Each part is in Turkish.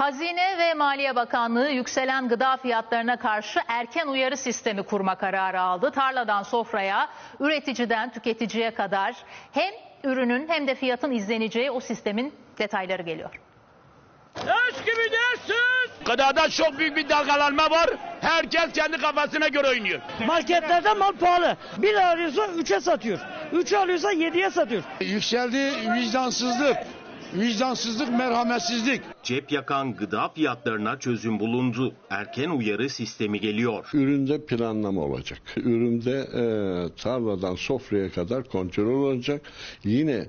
Hazine ve Maliye Bakanlığı yükselen gıda fiyatlarına karşı erken uyarı sistemi kurma kararı aldı. Tarladan sofraya, üreticiden tüketiciye kadar hem ürünün hem de fiyatın izleneceği o sistemin detayları geliyor. Eş gibi dersiz. Gıdada çok büyük bir dalgalanma var. Herkes kendi kafasına göre oynuyor. Marketlerde mal pahalı. 1 lira alıyorsa 3'e satıyor. 3'e alıyorsa 7'ye satıyor. Yükseldi vicdansızlık. Vicdansızlık, merhametsizlik. Cep yakan gıda fiyatlarına çözüm bulundu. Erken uyarı sistemi geliyor. Üründe planlama olacak. Üründe tarladan sofraya kadar kontrol olacak. Yine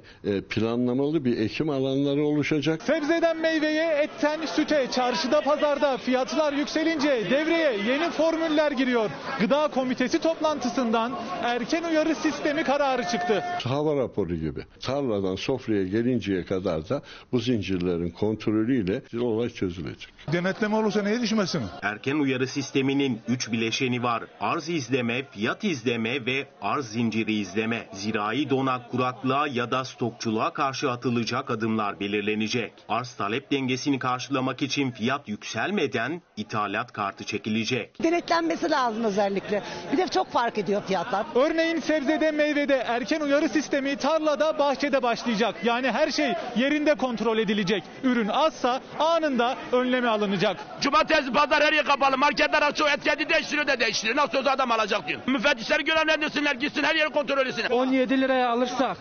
planlamalı bir ekim alanları oluşacak. Sebzeden meyveye, etten süte, çarşıda pazarda fiyatlar yükselince devreye yeni formüller giriyor. Gıda Komitesi toplantısından erken uyarı sistemi kararı çıktı. Hava raporu gibi tarladan sofraya gelinceye kadar da bu zincirlerin kontrolüyle olay çözülecek. Denetleme olursa neye düşmesin? Erken uyarı sisteminin 3 bileşeni var. Arz izleme, fiyat izleme ve arz zinciri izleme. Zirai donak kuraklığa ya da stokçuluğa karşı atılacak adımlar belirlenecek. Arz talep dengesini karşılamak için fiyat yükselmeden ithalat kartı çekilecek. Denetlenmesi lazım özellikle. Bir de çok fark ediyor fiyatlar. Örneğin sebzede, meyvede erken uyarı sistemi tarlada, bahçede başlayacak. Yani her şey yerinde kontrol edilecek. Ürün azsa anında önleme alınacak. Cumartesi pazar her yer kapalı. Marketler açıyor, etkeni değiştiriyor da değiştiriyor. Nasıl olsa adam alacak diyor. Müfettişler görevlendirsinler, gitsin her yeri kontrol etsinler. 17 liraya alırsak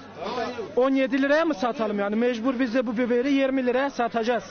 17 liraya mı satalım yani? Mecbur biz de bu biberi 20 liraya satacağız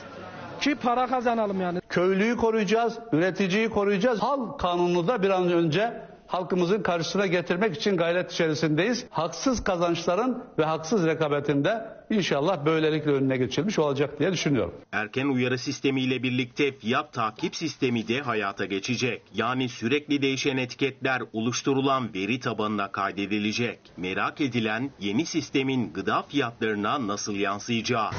ki para kazanalım yani. Köylüyü koruyacağız, üreticiyi koruyacağız. Hal kanunu da bir an önce halkımızın karşısına getirmek için gayret içerisindeyiz. Haksız kazançların ve haksız rekabetin de inşallah böylelikle önüne geçilmiş olacak diye düşünüyorum. Erken uyarı sistemiyle birlikte fiyat takip sistemi de hayata geçecek. Yani sürekli değişen etiketler oluşturulan veri tabanına kaydedilecek. Merak edilen yeni sistemin gıda fiyatlarına nasıl yansıyacağı.